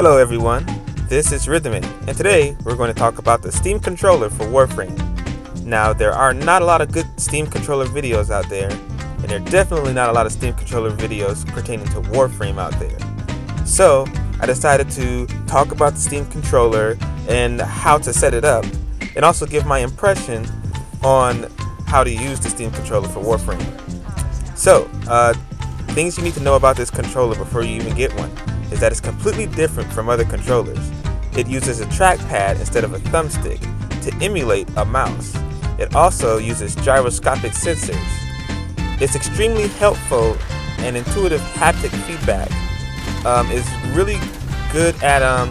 Hello everyone, this is Rhythm Man, and today we're going to talk about the Steam Controller for Warframe. Now, there are not a lot of good Steam Controller videos out there, and there are definitely not a lot of Steam Controller videos pertaining to Warframe out there. So, I decided to talk about the Steam Controller and how to set it up, and also give my impression on how to use the Steam Controller for Warframe. So, things you need to know about this controller before you even get one is that it's completely different from other controllers. It uses a trackpad instead of a thumbstick to emulate a mouse. It also uses gyroscopic sensors. It's extremely helpful, and intuitive haptic feedback is really good at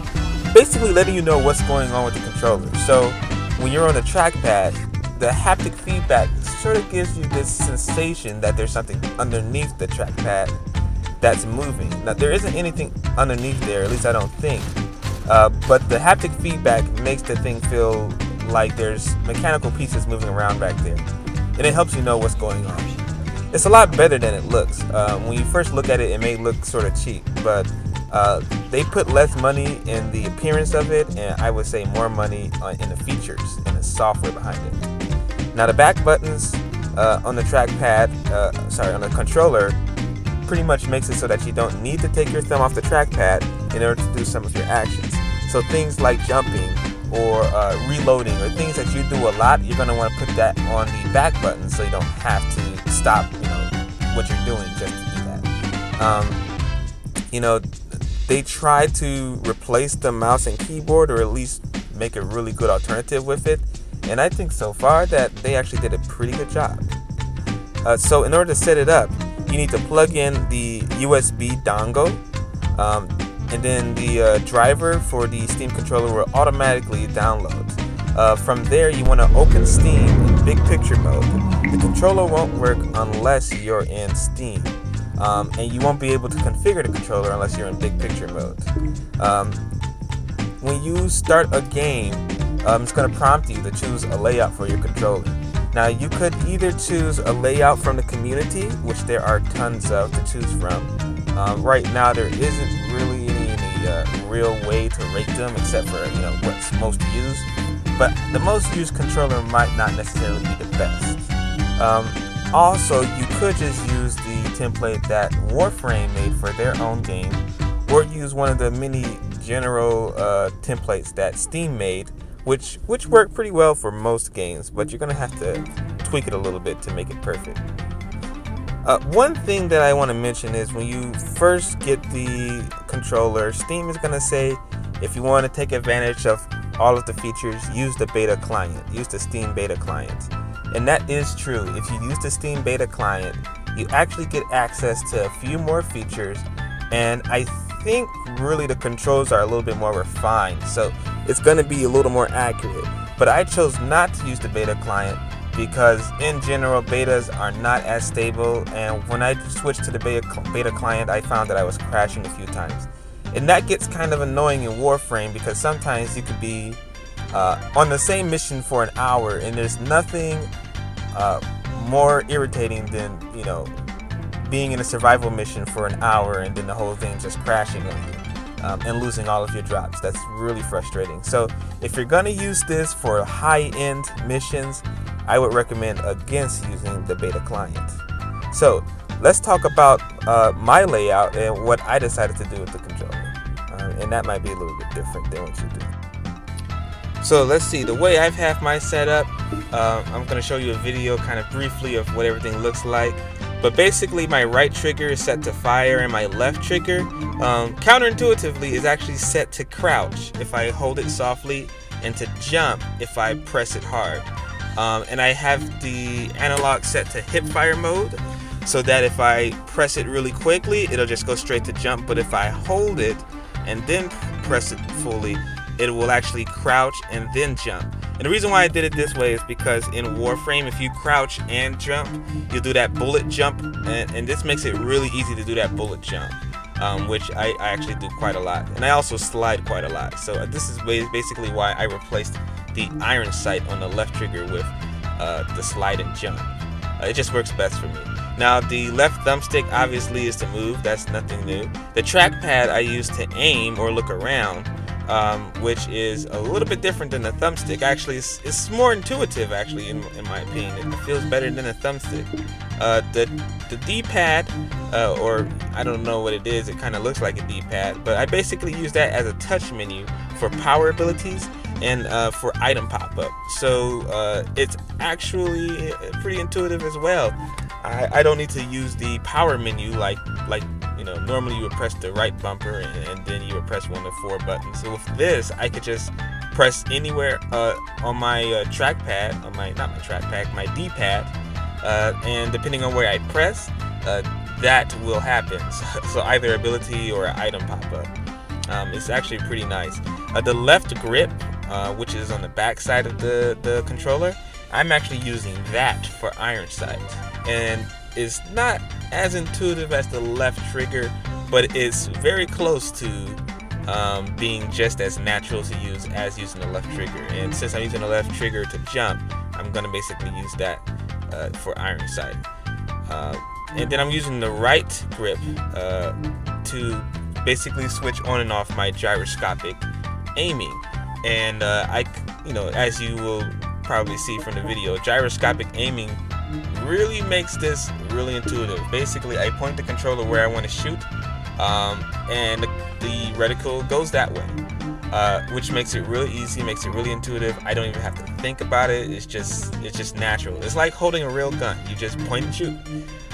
basically letting you know what's going on with the controller. So when you're on a trackpad, the haptic feedback sort of gives you this sensation that there's something underneath the trackpad that's moving. Now, there isn't anything underneath there, at least I don't think, but the haptic feedback makes the thing feel like there's mechanical pieces moving around back there, and it helps you know what's going on. It's a lot better than it looks. When you first look at it, it may look sort of cheap, but they put less money in the appearance of it, and I would say more money in the features and the software behind it. Now, the back buttons on the controller pretty much makes it so that you don't need to take your thumb off the trackpad in order to do some of your actions. So things like jumping or reloading, or things that you do a lot, you're going to want to put that on the back button so you don't have to stop, what you're doing just to do that. They try to replace the mouse and keyboard, or at least make a really good alternative with it. And I think so far that they actually did a pretty good job. So in order to set it up, you need to plug in the USB dongle, and then the driver for the Steam controller will automatically download. From there, you want to open Steam in big picture mode. The controller won't work unless you're in Steam, and you won't be able to configure the controller unless you're in big picture mode. When you start a game, it's going to prompt you to choose a layout for your controller. Now, you could either choose a layout from the community, which there are tons of to choose from. Right now, there isn't really any real way to rate them, except for what's most used. But the most used controller might not necessarily be the best. Also, you could just use the template that Warframe made for their own game, or use one of the many general templates that Steam made, which work pretty well for most games, but you're going to have to tweak it a little bit to make it perfect. One thing that I want to mention is when you first get the controller, Steam is going to say, if you want to take advantage of all of the features, use the beta client, use the Steam beta client. And that is true. If you use the Steam beta client, you actually get access to a few more features, and I think really the controls are a little bit more refined, so it's going to be a little more accurate. But I chose not to use the beta client because in general betas are not as stable, and when I switched to the beta client, I found that I was crashing a few times, and that gets kind of annoying in Warframe because sometimes you could be on the same mission for an hour, and there's nothing more irritating than being in a survival mission for an hour and then the whole thing just crashing on you and losing all of your drops. That's really frustrating. So if you're going to use this for high-end missions, I would recommend against using the beta client. So let's talk about my layout and what I decided to do with the controller. And that might be a little bit different than what you do. So let's see, the way I've had my setup, I'm going to show you a video kind of briefly of what everything looks like. But basically, my right trigger is set to fire, and my left trigger, counterintuitively, is actually set to crouch if I hold it softly, and to jump if I press it hard. And I have the analog set to hip fire mode, so that if I press it really quickly, it'll just go straight to jump. But if I hold it and then press it fully, it will actually crouch and then jump. And the reason why I did it this way is because in Warframe, if you crouch and jump, you'll do that bullet jump, and this makes it really easy to do that bullet jump, which I actually do quite a lot. And I also slide quite a lot. So this is basically why I replaced the iron sight on the left trigger with the slide and jump. It just works best for me. Now the left thumbstick obviously is to move, that's nothing new. The trackpad I use to aim or look around, which is a little bit different than the thumbstick. Actually, it's more intuitive, actually, in my opinion. It feels better than a thumbstick. The D-pad, or I don't know what it is, it kind of looks like a D-pad, but I basically use that as a touch menu for power abilities and for item pop-up. So it's actually pretty intuitive as well. I don't need to use the power menu like you know, normally you would press the right bumper and then you would press one of four buttons. So with this, I could just press anywhere on my trackpad, on my, not my trackpad, my D-pad, and depending on where I press, that will happen. So either ability or an item pop-up. It's actually pretty nice. The left grip, which is on the back side of the controller, I'm actually using that for iron sight, and it's not as intuitive as the left trigger, but it's very close to being just as natural to use as using the left trigger. And since I'm using the left trigger to jump, I'm gonna basically use that for iron sight. And then I'm using the right grip to basically switch on and off my gyroscopic aiming. And you know, as you will probably see from the video, gyroscopic aiming really makes this really intuitive. Basically, I point the controller where I want to shoot, and the reticle goes that way, which makes it really easy, makes it really intuitive. I don't even have to think about it. It's just natural. It's like holding a real gun. You just point and shoot.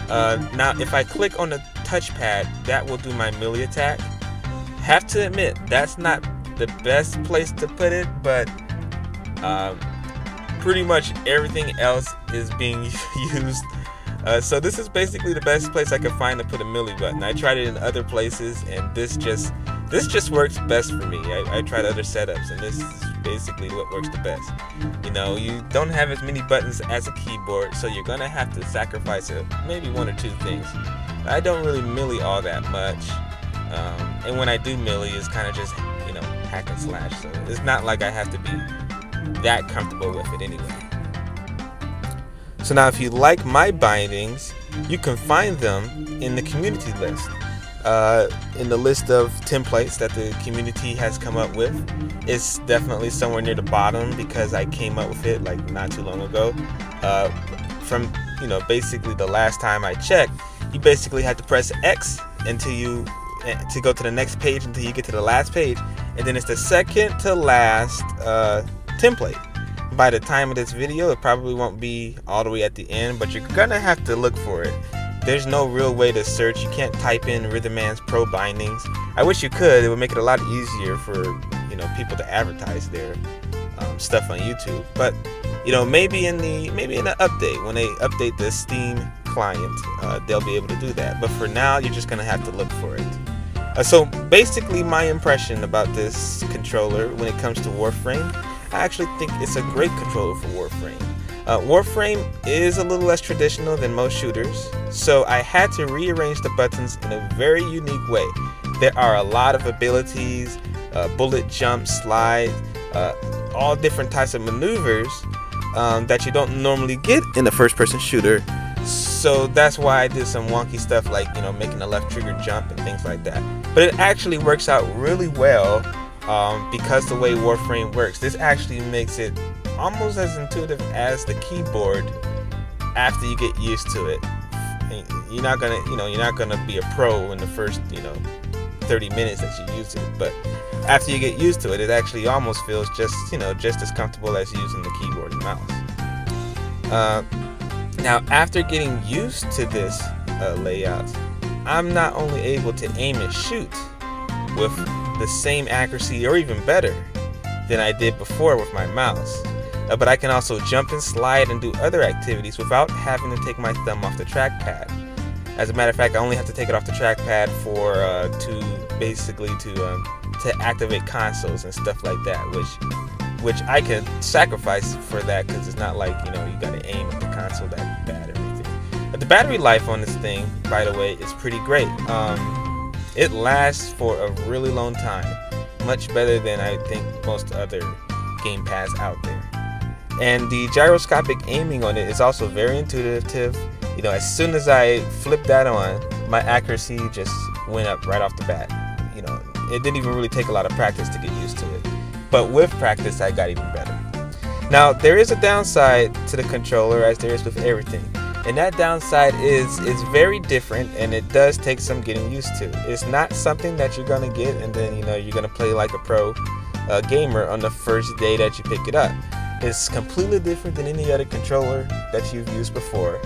Now, if I click on the touchpad, that will do my melee attack. Have to admit, that's not the best place to put it, but pretty much everything else is being used. So this is basically the best place I could find to put a melee button. I tried it in other places, and this just works best for me. I tried other setups, and this is basically what works the best. You know, you don't have as many buttons as a keyboard, so you're gonna have to sacrifice maybe one or two things. I don't really melee all that much, and when I do melee, it's kind of just, you know, hack and slash. So it's not like I have to be that comfortable with it anyway. So now, if you like my bindings, you can find them in the community list, in the list of templates that the community has come up with. It's definitely somewhere near the bottom because I came up with it like not too long ago. From, you know, basically the last time I checked, you basically had to press X to go to the next page until you get to the last page, and then it's the second to last template. By the time of this video, it probably won't be all the way at the end, but you're gonna have to look for it. There's no real way to search. You can't type in Rhythm Man's Pro Bindings. I wish you could. It would make it a lot easier for, you know, people to advertise their stuff on YouTube. But, you know, maybe in the update, when they update the Steam client, they'll be able to do that. But for now, you're just gonna have to look for it. So basically, my impression about this controller when it comes to Warframe, I actually think it's a great controller for Warframe. Warframe is a little less traditional than most shooters, so I had to rearrange the buttons in a very unique way. There are a lot of abilities, bullet jump, slide, all different types of maneuvers that you don't normally get in a first-person shooter. So that's why I did some wonky stuff like, you know, making the left trigger jump and things like that. But it actually works out really well. Because the way Warframe works, this actually makes it almost as intuitive as the keyboard after you get used to it. And you're not gonna be a pro in the first, you know, 30 minutes that you use it, but after you get used to it, it actually almost feels just as comfortable as using the keyboard and mouse. Now, after getting used to this layout, I'm not only able to aim and shoot with the same accuracy or even better than I did before with my mouse, but I can also jump and slide and do other activities without having to take my thumb off the trackpad. As a matter of fact, I only have to take it off the trackpad for to activate consoles and stuff like that, which I can sacrifice for that because it's not like, you know, you gotta aim at the console that bad or anything. But the battery life on this thing, by the way, is pretty great. It lasts for a really long time, much better than I think most other gamepads out there. And the gyroscopic aiming on it is also very intuitive you know, as soon as I flipped that on, my accuracy just went up right off the bat. You know, it didn't even really take a lot of practice to get used to it. But with practice, I got even better. Now, there is a downside to the controller, as there is with everything. And that downside is it's very different, and it does take some getting used to. It's not something that you're going to get and then, you know, you're going to play like a pro gamer on the first day that you pick it up. It's completely different than any other controller that you've used before.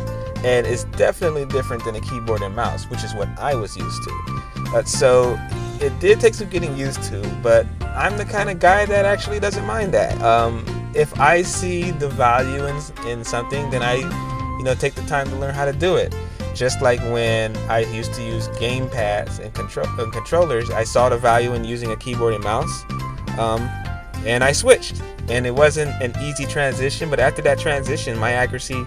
And it's definitely different than a keyboard and mouse, which is what I was used to. So it did take some getting used to, but I'm the kind of guy that actually doesn't mind that. If I see the value in something, then I take the time to learn how to do it. Just like when I used to use gamepads and controllers, I saw the value in using a keyboard and mouse, and I switched. And it wasn't an easy transition, but after that transition, my accuracy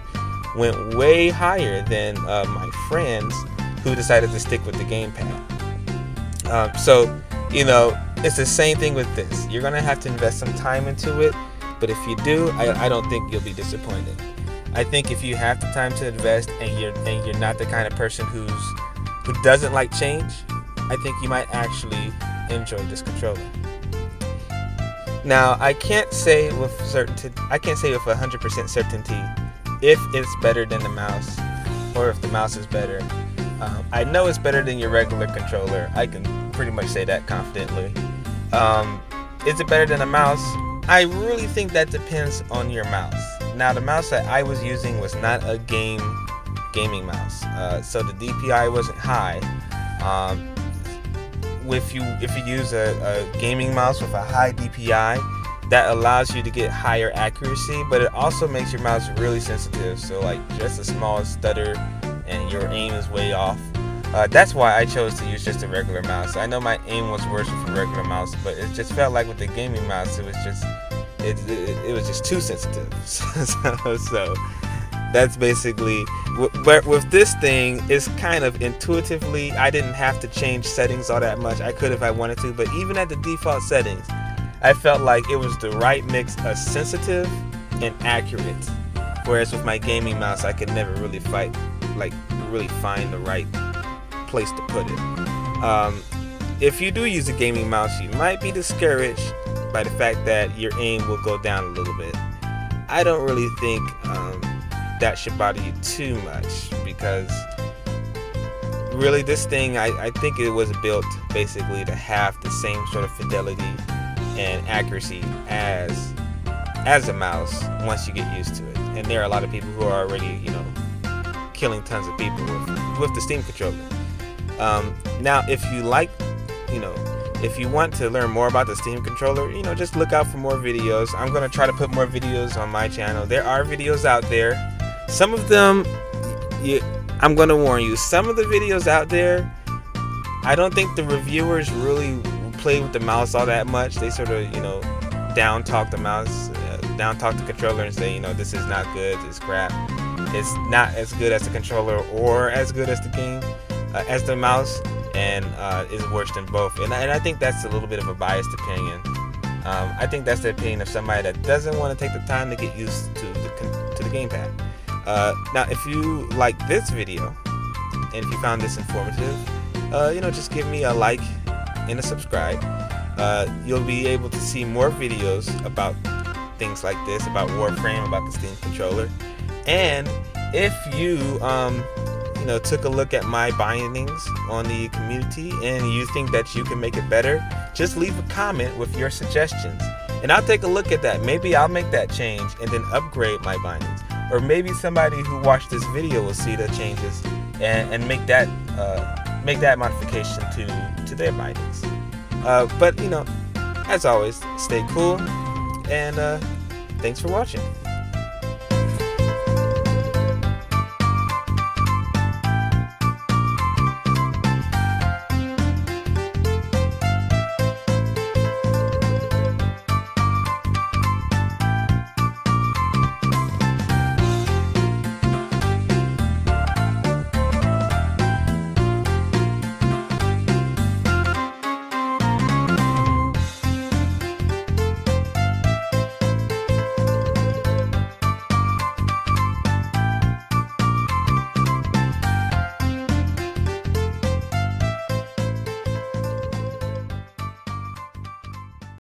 went way higher than my friends who decided to stick with the gamepad. So, you know, it's the same thing with this. You're gonna have to invest some time into it, but if you do, I don't think you'll be disappointed. I think if you have the time to invest and you're not the kind of person who doesn't like change, I think you might actually enjoy this controller. Now, I can't say with 100% certainty if it's better than the mouse or if the mouse is better. I know it's better than your regular controller. I can pretty much say that confidently. Is it better than a mouse? I really think that depends on your mouse. Now, the mouse that I was using was not a gaming mouse, so the DPI wasn't high. If you use a gaming mouse with a high DPI, that allows you to get higher accuracy, but it also makes your mouse really sensitive. So, like, just a small stutter and your aim is way off. That's why I chose to use just a regular mouse. I know my aim was worse with a regular mouse, but it just felt like with the gaming mouse, it was just it was just too sensitive. So that's basically, but with this thing, it's kind of intuitively, I didn't have to change settings all that much. I could if I wanted to, but even at the default settings, I felt like it was the right mix of sensitive and accurate. Whereas with my gaming mouse, I could never really find the right place to put it. If you do use a gaming mouse, you might be discouraged by the fact that your aim will go down a little bit. I don't really think that should bother you too much, because really this thing, I think it was built basically to have the same sort of fidelity and accuracy as a mouse once you get used to it. And there are a lot of people who are already, killing tons of people with the Steam controller. Now, if you like, if you want to learn more about the Steam controller, just look out for more videos. I'm going to try to put more videos on my channel. There are videos out there. Some of them, I'm going to warn you, some of the videos out there, I don't think the reviewers really play with the mouse all that much. They sort of, down talk the mouse, down talk the controller and say, this is not good, it's crap. It's not as good as the controller or as good as the game, as the mouse. And is worse than both, and I think that's a little bit of a biased opinion. I think that's the opinion of somebody that doesn't want to take the time to get used to the gamepad. Now, if you like this video and if you found this informative, just give me a like and a subscribe. You'll be able to see more videos about things like this, about Warframe, about the Steam controller, and if you took a look at my bindings on the community and you think that you can make it better, just leave a comment with your suggestions and I'll take a look at that. Maybe I'll make that change and then upgrade my bindings, or maybe somebody who watched this video will see the changes and make that modification to their bindings. But as always, stay cool, and thanks for watching.